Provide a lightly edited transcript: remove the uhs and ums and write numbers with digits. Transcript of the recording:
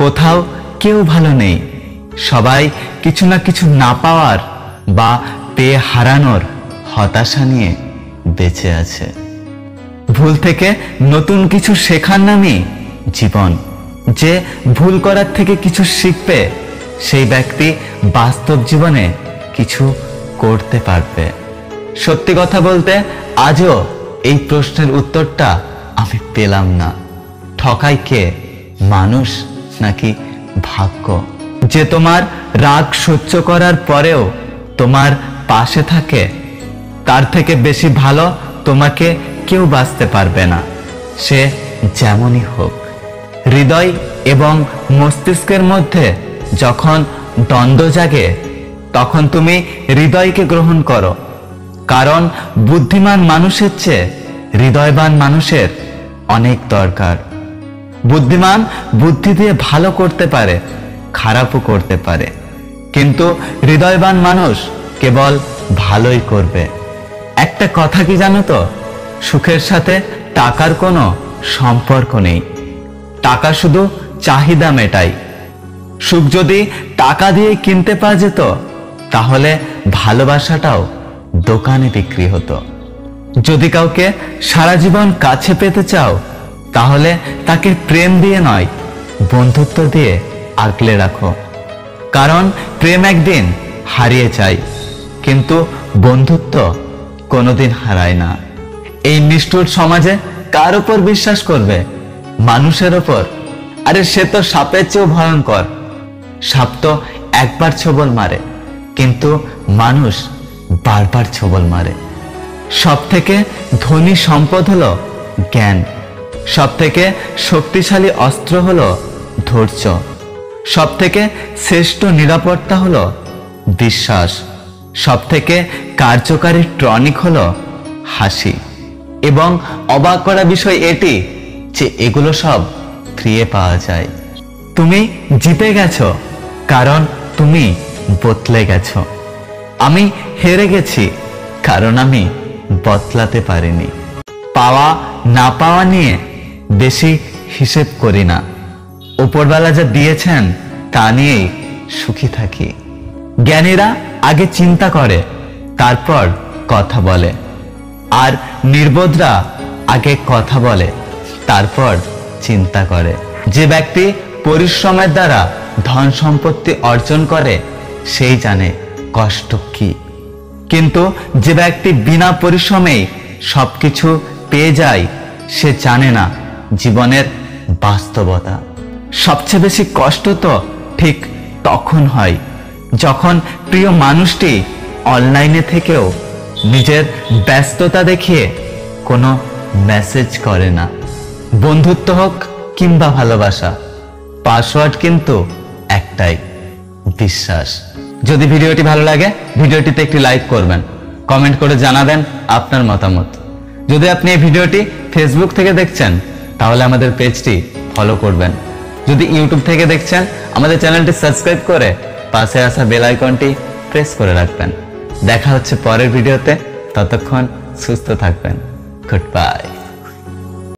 কোথাও কেউ ভালো নেই। সবাই কিছু না কিছু না পাওয়ার বা পেয়ে হারানোর হতাশা নিয়ে বেঁচে আছে। ভুল থেকে নতুন কিছু শেখার নামই জীবন। যে ভুল করার থেকে কিছু শিখবে সেই ব্যক্তি বাস্তব জীবনে কিছু করতে পারবে। সত্যি কথা বলতে আজও এই প্রশ্নের উত্তরটা আমি পেলাম না। ঠকাই কে, মানুষ নাকি ভাগ্য? যে তোমার রাগ সহ্য করার পরেও তোমার পাশে থাকে, তার থেকে বেশি ভালো তোমাকে কেউ বাঁচতে পারবে না। সে যেমনই হোক, হৃদয় এবং মস্তিষ্কের মধ্যে যখন দ্বন্দ্ব জাগে তখন তুমি হৃদয়কে গ্রহণ করো, কারণ বুদ্ধিমান মানুষের চেয়ে হৃদয়বান মানুষের অনেক দরকার। বুদ্ধিমান বুদ্ধি দিয়ে ভালো করতে পারে, খারাপও করতে পারে, কিন্তু হৃদয়বান মানুষ কেবল ভালোই করবে। একটা কথা কি জানো তো, সুখের সাথে টাকার কোনো সম্পর্ক নেই। টাকা শুধু চাহিদা মেটায়। সুখ যদি টাকা দিয়ে কিনতে পাওয়া যেত তাহলে ভালোবাসাটাও দোকানে বিক্রি হতো। যদি কাউকে সারা জীবন কাছে পেতে চাও তাহলে তাকে প্রেম দিয়ে নয়, বন্ধুত্ব দিয়ে আগলে রাখো, কারণ প্রেম একদিন হারিয়ে যায় কিন্তু বন্ধুত্ব কোনোদিন হারায় না। এই নিষ্ঠুর সমাজে কার ওপর বিশ্বাস করবে? মানুষের ওপর? আরে সে তো সাপের চেয়েও ভয়ঙ্কর। সাপ তো একবার ছোবল মারে, কিন্তু মানুষ বারবার ছোবল মারে। সব থেকে ধনী সম্পদ হলো জ্ঞান, সব থেকে শক্তিশালী অস্ত্র হলো ধৈর্য, সব থেকে শ্রেষ্ঠ নিরাপত্তা হলো বিশ্বাস, সব থেকে কার্যকারী টনিক হলো হাসি। এবং অবাক করা বিষয় এটি যে এগুলো সব ফ্রিয়ে পাওয়া যায়। তুমি জিতে গেছো কারণ তুমি বদলে গেছো। আমি হেরে গেছি কারণ আমি বদলাতে পারিনি। পাওয়া না পাওয়া নিয়ে বেশি হিসেব করি না, উপরবেলা যা দিয়েছেন তা নিয়েই সুখী থাকি। জ্ঞানীরা আগে চিন্তা করে তারপর কথা বলে, আর নির্বোধরা আগে কথা বলে তারপর চিন্তা করে। যে ব্যক্তি পরিশ্রমের দ্বারা ধন সম্পত্তি অর্জন করে সেই জানে কষ্ট কি, কিন্তু যে ব্যক্তি বিনা পরিশ্রমেই সবকিছু পেয়ে যায় সে জানে না জীবনের বাস্তবতা। সবচেয়ে বেশি কষ্ট তো ঠিক তখন হয় যখন প্রিয় মানুষটি অনলাইনে থেকেও নিজের ব্যস্ততা দেখিয়ে কোনো মেসেজ করে না। বন্ধুত্ব হোক কিংবা ভালোবাসা, পাসওয়ার্ড কিন্তু একটাই, বিশ্বাস। যদি ভিডিওটি ভালো লাগে ভিডিওটিতে একটি লাইক করবেন, কমেন্ট করে জানাবেন আপনার মতামত। যদি আপনি এই ভিডিওটি ফেসবুক থেকে দেখছেন তাহলে আমাদের পেজটি ফলো করবেন। যদি ইউটিউব থেকে দেখছেন আমাদের চ্যানেলটি সাবস্ক্রাইব করে পাশে আসা বেল আইকনটি প্রেস করে রাখবেন। দেখা হচ্ছে পরের ভিডিওতে, ততক্ষণ সুস্থ থাকবেন। Good bye.